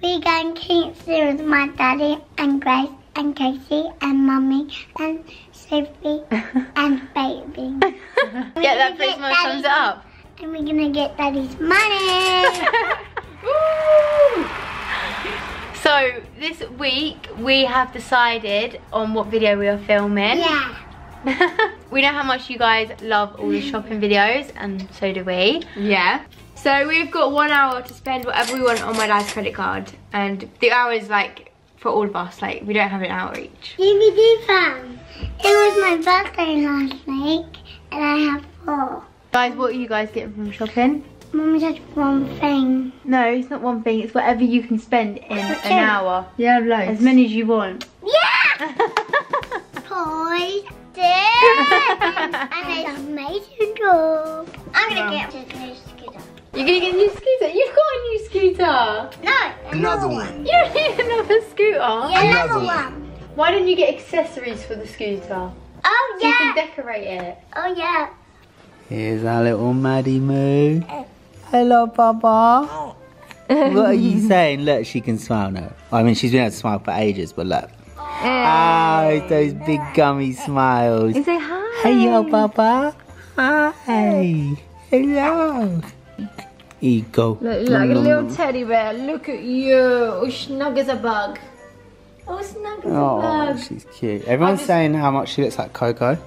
We're going camping with my daddy and Grace and Casey and Mummy and Sophie and Baby. Get that face my thumbs up. And we're gonna get Daddy's money. Woo! So this week we have decided on what video we are filming. Yeah. We know how much you guys love all the shopping videos, and so do we. Yeah. So we've got 1 hour to spend whatever we want on my dad's credit card, and the hour is like for all of us. Like we don't have an hour each. DVD fam. It was my birthday last week, and I have 4. Guys, what are you guys getting from shopping? Mum said one thing. No, it's not one thing. It's whatever you can spend in an hour. Yeah, loads. As many as you want. Yeah. Toys. And an amazing dog. I'm gonna get a new scooter. You're gonna get a new scooter? You've got a new scooter. No, another one. You don't need another scooter. Yeah, another one. Why don't you get accessories for the scooter? Oh yeah. So you can decorate it. Oh yeah. Here's our little Maddie Moo. Hello, Baba. What are you saying? Look, she can smile now. I mean, she's been able to smile for ages, but look. Oh, those big gummy smiles. You say hi. Hello, Baba. Hi. Hello. Ego. Look, like a little teddy bear. Look at you. Oh, snug as a bug. Oh, snug as a bug. Oh, she's cute. Everyone's saying how much she looks like Coco.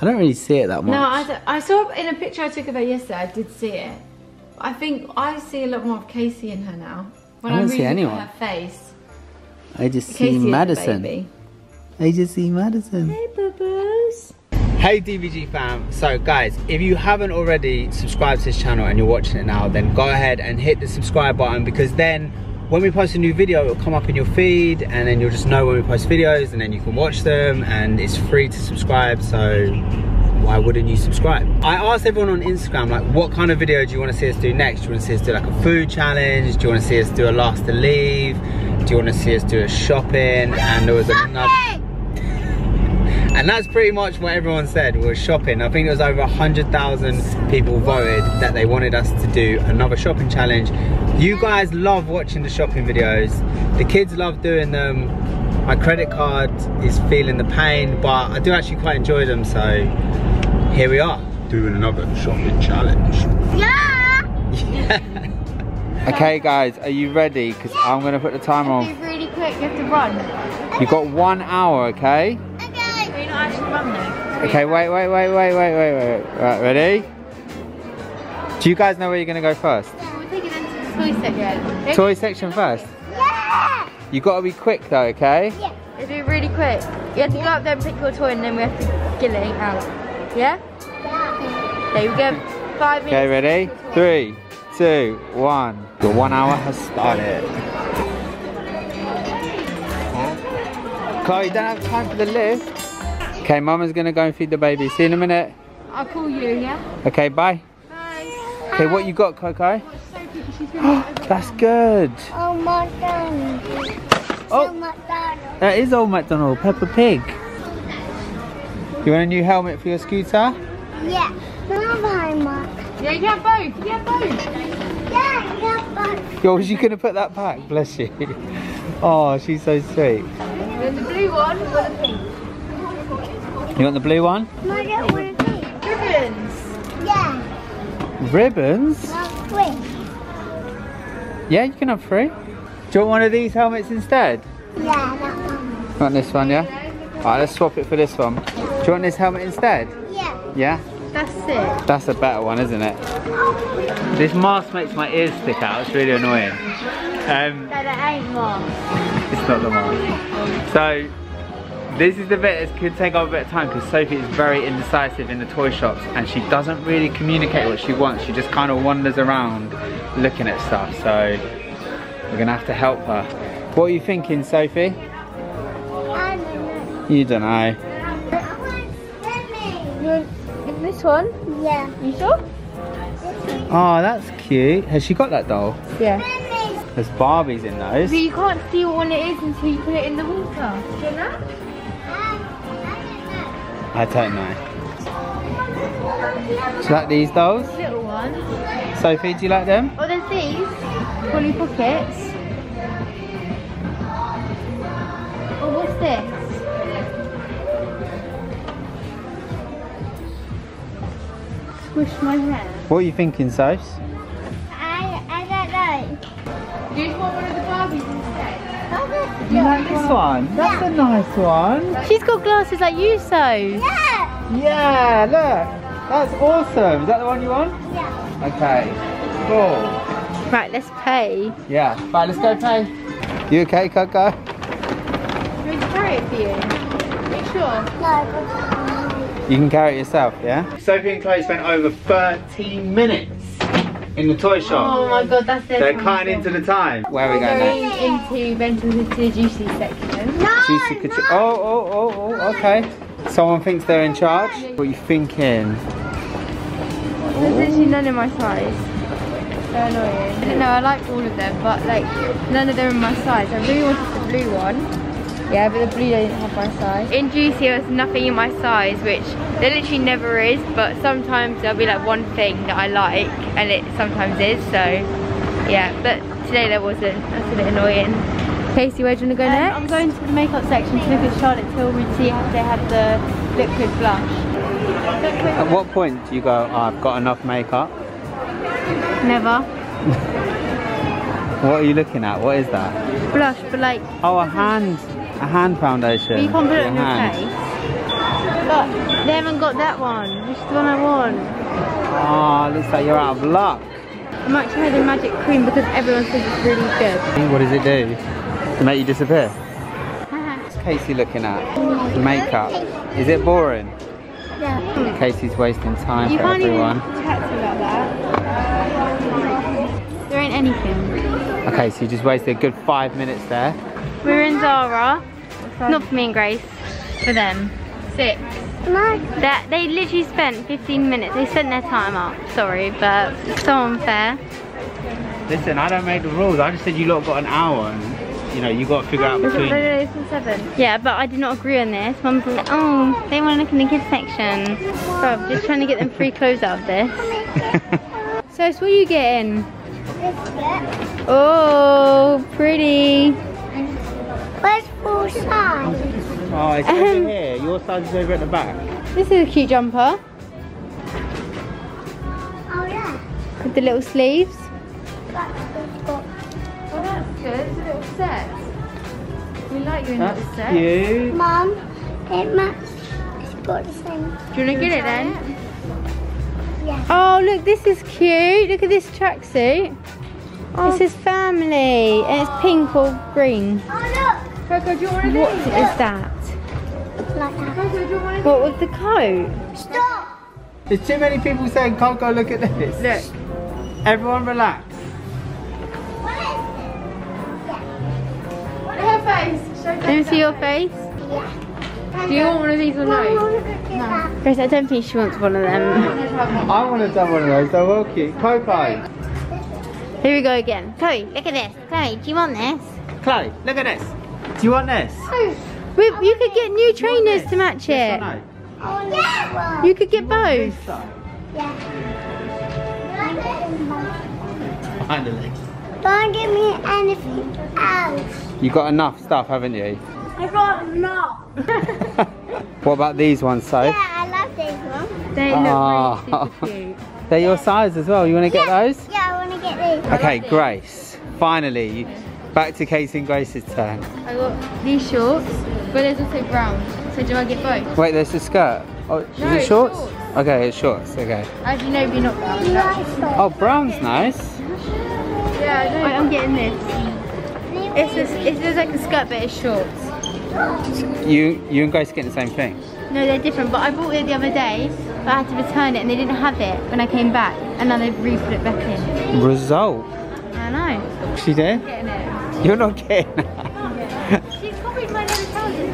I don't really see it that much. No, I saw in a picture I took of her yesterday, I did see it. I think I see a lot more of Casey in her now. When I don't see anyone. Her face. I just see Madison. I just see Madison. Hey, boo-boos. Hey, DVG fam. So, guys, if you haven't already subscribed to this channel and you're watching it now, then go ahead and hit the subscribe button, because then when we post a new video, it'll come up in your feed, and then you'll just know when we post videos, and then you can watch them, and it's free to subscribe, so why wouldn't you subscribe? I asked everyone on Instagram, like, what kind of video do you want to see us do next? Do you want to see us do like a food challenge? Do you want to see us do a last to leave? Do you want to see us do a shopping? And there was another, and that's pretty much what everyone said was shopping. I think it was over 100,000 people voted that they wanted us to do another shopping challenge. You guys love watching the shopping videos. The kids love doing them. My credit card is feeling the pain, but I do actually quite enjoy them. So here we are doing another shopping challenge. Yeah. Yeah. Okay guys, are you ready? Because I'm going to put the timer on. Move really quick, you have to run. You've got 1 hour, okay? Okay. We're not actually running. Okay, wait. Right, ready? Do you guys know where you're going to go first? Yeah, we're taking them to the toy section. Ready? Toy section first? Yeah! You've got to be quick though, okay? Yeah. You do it really quick. You have to go up there and pick your toy, and then we have to get it out. Yeah? Yeah. There we go. 5 minutes. Okay, ready? 3, 2, 1. Your 1 hour has started. Chloe, you don't have time for the lift. Okay, Mama's gonna go and feed the baby. See you in a minute. I'll call you, yeah? Okay, bye. Bye. Okay, what you got, Coco? That's good. Oh, McDonald's. Oh, McDonald's. That is old McDonald. Peppa Pig. You want a new helmet for your scooter? Yeah. Yeah, you can have both. You can have both. Yeah, you can have both. Yo, was you going to put that back? Bless you. Oh, she's so sweet. You want the blue one or the pink? You want the blue one? No, I don't want the pink. Ribbons. Yeah. Ribbons? I want 3. Yeah, you can have 3. Do you want one of these helmets instead? Yeah, that one. Want this one, yeah? Alright, let's swap it for this one. Do you want this helmet instead? Yeah. Yeah? That's it. That's a better one, isn't it? This mask makes my ears stick out. It's really annoying. No, that ain't mask. It's not the mask. So, this is the bit that could take up a bit of time, because Sophie is very indecisive in the toy shops, and she doesn't really communicate what she wants. She just kind of wanders around looking at stuff. So, we're going to have to help her. What are you thinking, Sophie? I don't know. You don't know. This one? Yeah. You sure? Oh, that's cute. Has she got that doll? Yeah. There's Barbies in those. But you can't see what one it is until you put it in the water. Do you know? I don't know. Do you like these dolls? Little ones. Sophie, do you like them? Oh, there's these. Polly Pockets. this? Squish my hair. What are you thinking, Sophie? I don't know. Do you want one of the Barbies instead? Oh, do you like this one? That's a nice one. She's got glasses like you, Sophie. Yeah. Yeah, look. That's awesome. Is that the one you want? Yeah. Okay. Cool. Right, let's pay. Yeah. Right, let's go pay. You okay, Coco? Do we carry it for you? Are you sure? No. You can carry it yourself, yeah? Sophie and Chloe spent over 13 minutes in the toy shop. Oh my god, that's it. They're cutting into the time. Where are we going now? Into Benton's to the juicy section. No, juicy no. Oh, okay. Someone thinks they're in charge. What are you thinking? There's literally none in my size. So annoying. I don't know, I like all of them, but like none of them are in my size. I really wanted the blue one. Yeah, but the blue doesn't have my size. In Juicy, there's nothing in my size, which there literally never is, but sometimes there'll be like one thing that I like, and it sometimes is, so yeah, but today there wasn't. That's a bit annoying. Casey, where do you want to go next? I'm going to the makeup section to look at Charlotte Tilbury to see if they have the liquid blush. At what point do you go, oh, I've got enough makeup? Never. What are you looking at? What is that? Blush, but like... Oh, a hand foundation. You can't put it on your face. But they haven't got that one, which is the one I want. Oh, looks like you're out of luck. I'm actually trying the magic cream because everyone says it's really good. What does it do? To make you disappear? What's Casey looking at? The makeup. Is it boring? Yeah. Casey's wasting time for everyone. You can't even chat about that. There ain't anything. Okay, so you just wasted a good 5 minutes there. We're in Zara. Not for me and Grace. For them. Six. No. They literally spent 15 minutes. They spent their time up. Sorry, but it's so unfair. Listen, I don't make the rules. I just said you lot got an hour. And, you know, you got to figure out between. Seven. Yeah, but I did not agree on this. Mum's like, oh, they want to look in the kids section. Bro, I'm just trying to get them free clothes out of this. So, what are you getting? Biscuit. Oh, pretty. Where's full size? Oh, it's over here. Your size is over at the back. This is a cute jumper. Oh, yeah. With the little sleeves. That's got... Oh, that's good. It's a little set. We like you in that set. That's cute. Mum, it matches. It's got the same. Do you want to get it then? Yeah. Oh, look, this is cute. Look at this tracksuit. Oh. This is family. Oh. And it's pink or green. Oh, look. Coco, do you want to do what is that? Like that. Coco, do you want to what with the coat? Stop. There's too many people saying, Coco, look at this. Look. Everyone relax. What is this? Yeah. Her face. Can you see your face? Yeah. Do you want one of these or no? No. Grace, I don't think she wants one of them. I want to have one of those, they're well cute. Coco! Here we go again. Chloe, look at this. Chloe, do you want this? Chloe, look at this. Do you want this? You could get new trainers to match it. No? Yeah. You could get both. Yeah. Finally. Don't give me anything else. You got enough stuff, haven't you? I got enough. What about these ones, Sophie? Yeah, I love these ones. They look really super cute. They're your size as well. You want to get those? Yeah, I want to get these. Okay, Grace. Finally, back to Casey and Grace's turn. I got these shorts, but there's also brown. So do I get both? Wait, there's a skirt. Oh, no, is it shorts? Shorts? Okay, it's shorts. Okay. As you know, we're not brown. Oh, brown's nice. Yeah, I know. Wait, I'm getting this. It's just like a skirt, but it's shorts. You and Grace get the same thing? No, they're different, but I bought it the other day, but I had to return it and they didn't have it when I came back, and now they've re-put it back in. Result? I know. She did? I'm getting it. You're not getting it. She's copied my little trousers.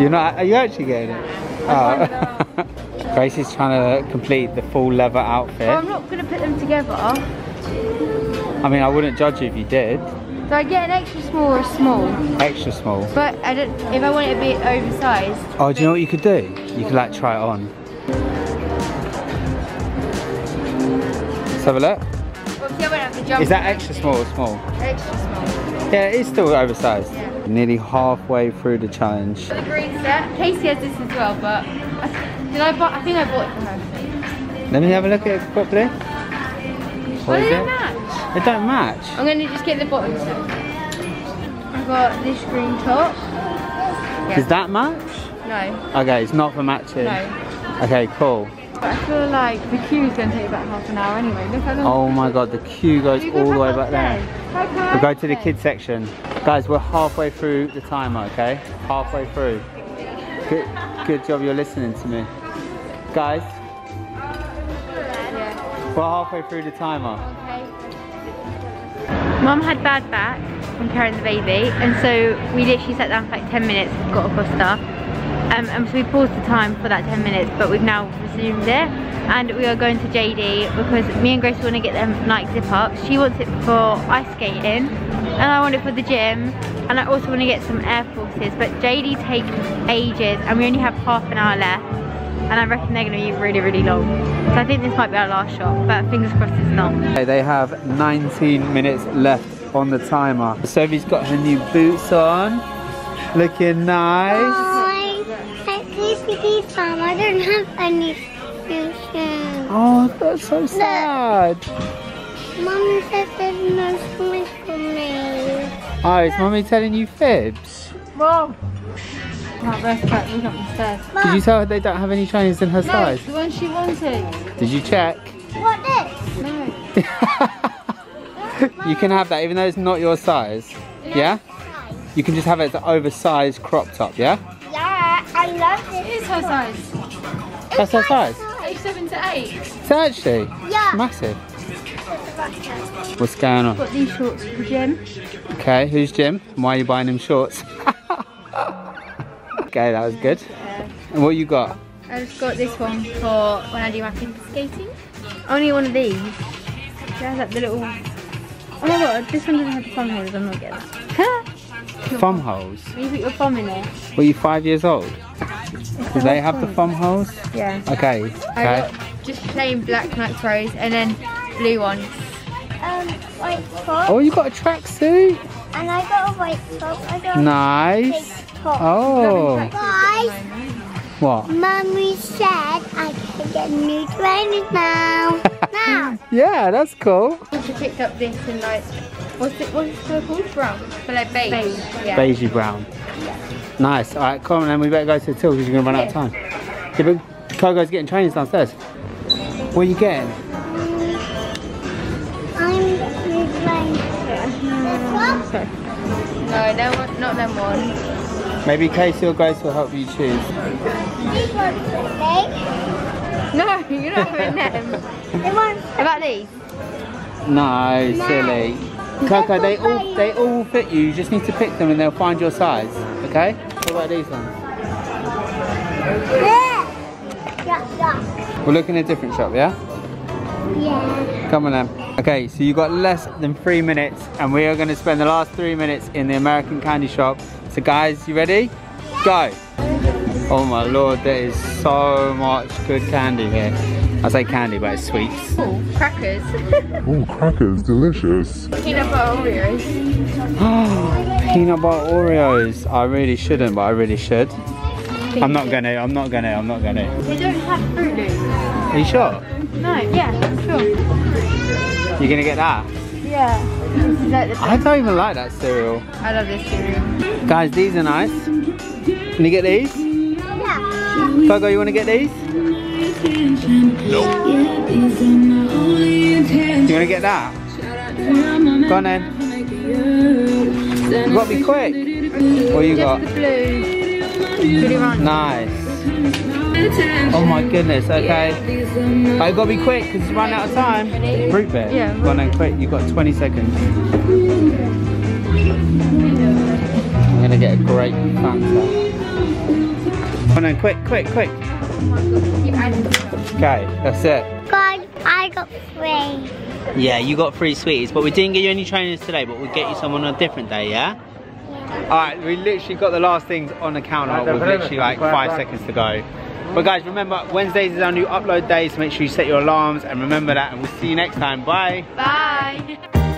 You're not, are you actually getting it? Oh. Grace is trying to complete the full leather outfit. Well, I'm not going to put them together. I mean, I wouldn't judge you if you did. So I get an extra small or a small. Extra small. But I don't. If I want it to be oversized. Oh, do you know what you could do? You could like try it on. Let's have a look. Well, see, I won't have the jumper. Is that extra small or small? Extra small. Yeah, it is still oversized. Yeah. Nearly halfway through the challenge. The green set. Casey has this as well, but I think I bought it for her. Let me have a look at it properly. What is it? Match. It don't match. I'm going to just get the bottom set. I've got this green top. Yeah. Does that match? No. Okay, it's not for matching. No. Okay, cool. I feel like the queue's going to take about half an hour anyway. Look how long. Oh my god, the queue goes all the way back there. We'll go to the kids section. Guys, we're halfway through the timer, okay? Halfway through. Good job you're listening to me. Guys, we're halfway through the timer. Okay. Mum had bad back from carrying the baby, and so we literally sat down for like 10 minutes and got across stuff. And so we paused the time for that 10 minutes, but we've now resumed it. And we are going to JD because me and Grace want to get them Nike zip-ups. She wants it for ice skating, and I want it for the gym. And I also want to get some Air Forces, but JD takes ages, and we only have half an hour left. And I reckon they're going to be really, really long. So I think this might be our last shot, but fingers crossed it's not. Okay, they have 19 minutes left on the timer. Sophie's got her new boots on, looking nice. I don't have any shoes. Oh, that's so sad. Mummy says there's no shoes for me. Oh, is Mummy telling you fibs? Mum! Did you tell her they don't have any trainers in her size? The one she wanted. Did you check? What, this? No. You can have that even though it's not your size. Yeah? You can just have it as an oversized crop top, yeah? I love this. It is her size. That's her size? Age 7 to 8. It's actually? Yeah. Massive. What's going on? I've got these shorts for Jim. Okay, who's Jim? And why are you buying him shorts? Okay, that was good. Yeah. And what you got? I just got this one for when I do my figure skating. Only one of these. It has like the little... Oh my god, this one doesn't have the thumb holders, I'm not getting it. Thumb holes? You put your thumb in there. Were you 5 years old? Do they have the thumb holes? Yeah. Okay. I got just plain black Nike Pros and then blue ones. White top. Oh, you got a tracksuit? And I got a white top. I got nice. A top. Oh. Guys. What? Mummy said I can get new trainers now. Now. Yeah, that's cool. I picked up this and like... What's it called? Brown? But like beige. Yeah. Beigey brown. Yeah. Nice. Alright, come on then, we better go to the till because you're going to run out of time. Yeah, but Kogo's getting trainers downstairs. What are you getting? I'm new trainers. No, not them ones. Maybe Casey or Grace will help you choose. These ones, okay? No, you're not having them. About these? No, silly. Coco, they all fit you. You just need to pick them and they'll find your size. Okay? What about these ones? Yeah. We're looking at a different shop, yeah? Yeah. Come on then. Okay, so you've got less than 3 minutes and we are going to spend the last 3 minutes in the American candy shop. So guys, you ready? Go! Oh my lord, there is so much good candy here. I say candy, but it's sweets. Oh, crackers. Oh, crackers, delicious. Peanut butter Oreos. Oh, peanut butter Oreos. I really shouldn't, but I really should. I'm not gonna. They don't have Fruit Loops. Are you sure? No, yeah, I'm sure. You're gonna get that? Yeah. I don't even like that cereal. I love this cereal. Guys, these are nice. Can you get these? Yeah. Coco, you wanna get these? Nope. You wanna get that? Go on then. You gotta be quick. What you got? Nice. Oh my goodness, okay. Oh, you gotta be quick because it's run out of time. Fruit bit. Yeah. Go on then, quick. You've got 20 seconds. I'm gonna get a great Fanta. Go on then, quick, quick, quick. Okay, that's it. Guys, I got three. Yeah, you got three sweeties, but we didn't get you any trainers today, but we'll get you some on a different day, yeah? Yeah. Alright, we literally got the last things on the counter with literally like 5 seconds to go. But guys, remember, Wednesdays is our new upload day, so make sure you set your alarms and remember that, and we'll see you next time. Bye! Bye!